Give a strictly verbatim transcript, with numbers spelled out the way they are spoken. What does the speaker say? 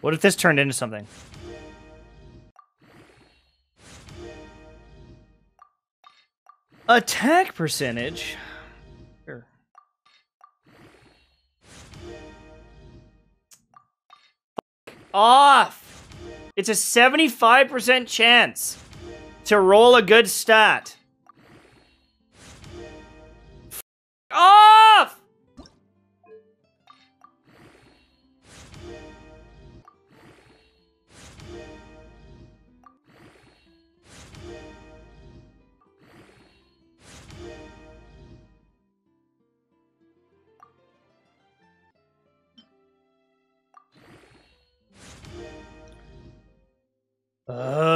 What if this turned into something? Attack percentage? Sure. Fuck off! It's a seventy-five percent chance to roll a good stat. Fuck off! Uh